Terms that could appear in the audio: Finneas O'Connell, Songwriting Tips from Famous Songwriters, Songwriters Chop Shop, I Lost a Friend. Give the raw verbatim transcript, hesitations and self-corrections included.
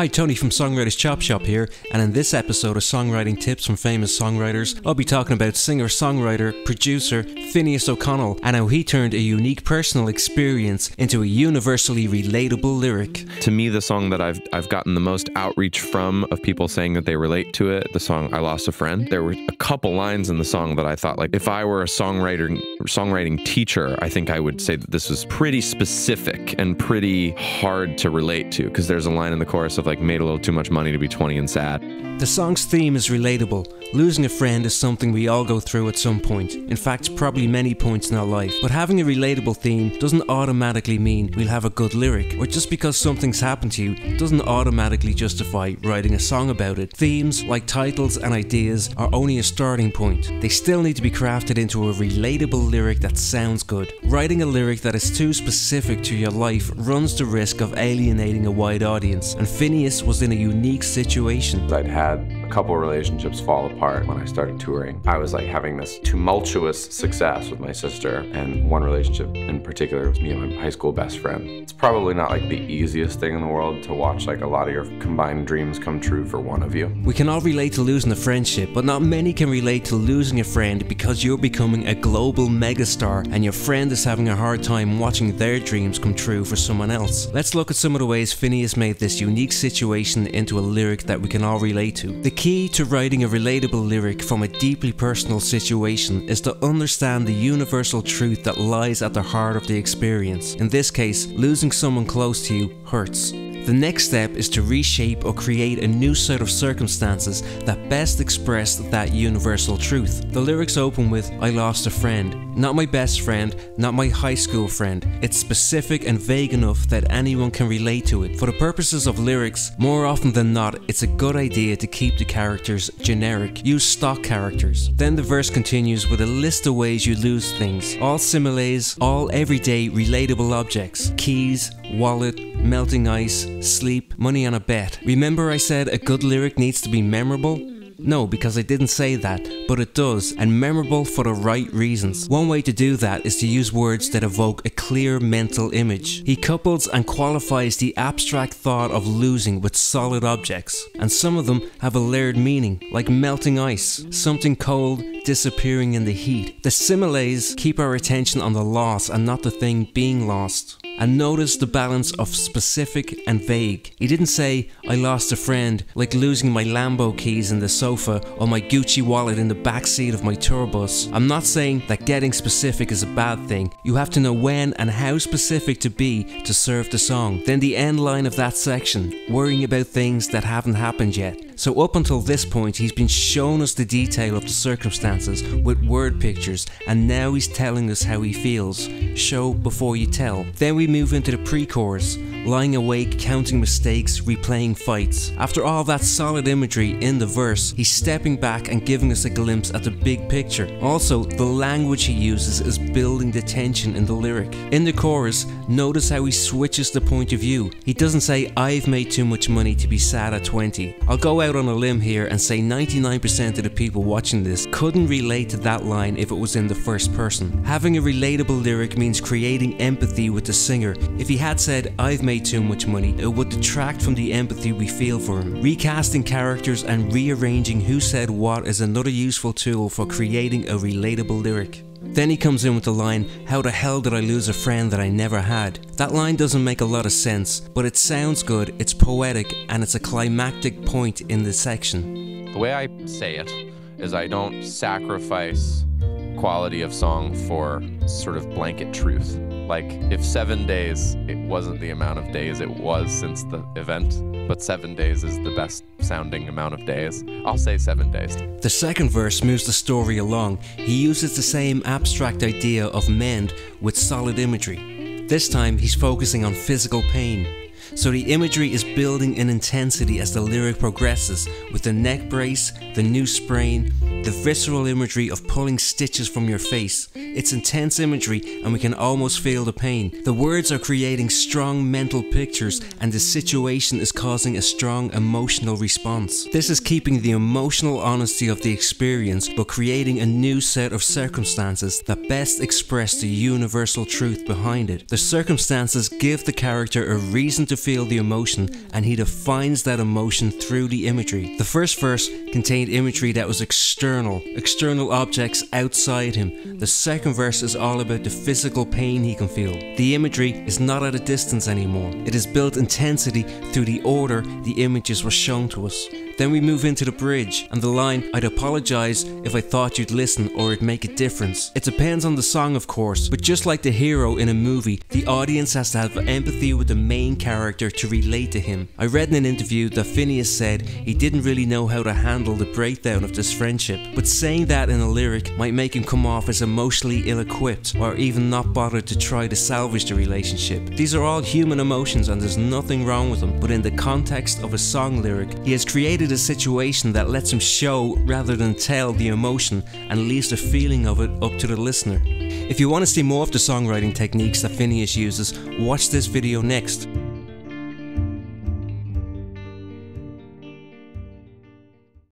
Hi, Tony from Songwriters Chop Shop here, and in this episode of Songwriting Tips from Famous Songwriters, I'll be talking about singer-songwriter, producer Finneas O'Connell and how he turned a unique personal experience into a universally relatable lyric. To me, the song that I've, I've gotten the most outreach from of people saying that they relate to it, the song I Lost a Friend, there were a couple lines in the song that I thought, like, if I were a songwriter, songwriting teacher, I think I would say that this was pretty specific and pretty hard to relate to, because there's a line in the chorus of, like, made a little too much money to be twenty and sad. The song's theme is relatable. Losing a friend is something we all go through at some point. In fact, probably many points in our life. But having a relatable theme doesn't automatically mean we'll have a good lyric, or just because something's happened to you doesn't automatically justify writing a song about it. Themes, like titles and ideas, are only a starting point. They still need to be crafted into a relatable lyric that sounds good. Writing a lyric that is too specific to your life runs the risk of alienating a wide audience, and Finneas was in a unique situation. I'd had a couple relationships fall apart when I started touring. I was like having this tumultuous success with my sister, and one relationship in particular was me and my high school best friend. It's probably not like the easiest thing in the world to watch like a lot of your combined dreams come true for one of you. We can all relate to losing a friendship, but not many can relate to losing a friend because you're becoming a global megastar and your friend is having a hard time watching their dreams come true for someone else. Let's look at some of the ways Finneas made this unique situation into a lyric that we can all relate to. The key to writing a relatable lyric from a deeply personal situation is to understand the universal truth that lies at the heart of the experience. In this case, losing someone close to you hurts. The next step is to reshape or create a new set of circumstances that best express that universal truth. The lyrics open with, I lost a friend. Not my best friend, not my high school friend. It's specific and vague enough that anyone can relate to it. For the purposes of lyrics, more often than not, it's a good idea to keep the characters generic. Use stock characters. Then the verse continues with a list of ways you lose things. All similes, all everyday relatable objects. Keys, wallet, melting ice, sleep, money on a bet. Remember I said a good lyric needs to be memorable? No, because I didn't say that, but it does, and memorable for the right reasons. One way to do that is to use words that evoke a clear mental image. He couples and qualifies the abstract thought of losing with solid objects, and some of them have a layered meaning, like melting ice, something cold disappearing in the heat. The similes keep our attention on the loss and not the thing being lost. And notice the balance of specific and vague. He didn't say, I lost a friend, like losing my Lambo keys in the sofa or my Gucci wallet in the backseat of my tour bus. I'm not saying that getting specific is a bad thing. You have to know when and how specific to be to serve the song. Then the end line of that section, worrying about things that haven't happened yet. So up until this point, he's been showing us the detail of the circumstances with word pictures, and now he's telling us how he feels. Show before you tell. Then we move into the pre-chorus, lying awake, counting mistakes, replaying fights. After all that solid imagery in the verse, he's stepping back and giving us a glimpse at the big picture. Also, the language he uses is building the tension in the lyric. In the chorus, notice how he switches the point of view. He doesn't say, I've made too much money to be sad at twenty. I'll go out on a limb here and say ninety-nine percent of the people watching this couldn't relate to that line if it was in the first person. Having a relatable lyric means creating empathy with the singer. If he had said, I've made too much money, it would detract from the empathy we feel for him. Recasting characters and rearranging who said what is another useful tool for creating a relatable lyric. Then he comes in with the line, how the hell did I lose a friend that I never had? That line doesn't make a lot of sense, but it sounds good, it's poetic, and it's a climactic point in this section. The way I say it is I don't sacrifice quality of song for sort of blanket truth. Like, if seven days, it wasn't the amount of days it was since the event, but seven days is the best sounding amount of days. I'll say seven days. The second verse moves the story along. He uses the same abstract idea of mend with solid imagery. This time he's focusing on physical pain. So the imagery is building in intensity as the lyric progresses, with the neck brace, the new sprain, the visceral imagery of pulling stitches from your face. It's intense imagery and we can almost feel the pain. The words are creating strong mental pictures and the situation is causing a strong emotional response. This is keeping the emotional honesty of the experience but creating a new set of circumstances that best express the universal truth behind it. The circumstances give the character a reason to feel feel the emotion, and he defines that emotion through the imagery. The first verse contained imagery that was external, external objects outside him. The second verse is all about the physical pain he can feel. The imagery is not at a distance anymore. It has built intensity through the order the images were shown to us. Then we move into the bridge and the line, "I'd apologize if I thought you'd listen or it'd make a difference." It depends on the song, of course, but just like the hero in a movie, the audience has to have empathy with the main character to relate to him. I read in an interview that Finneas said he didn't really know how to handle the breakdown of this friendship, but saying that in a lyric might make him come off as emotionally ill-equipped or even not bothered to try to salvage the relationship. These are all human emotions and there's nothing wrong with them, but in the context of a song lyric, he has created a situation that lets him show rather than tell the emotion and leaves the feeling of it up to the listener. If you want to see more of the songwriting techniques that Finneas uses, watch this video next.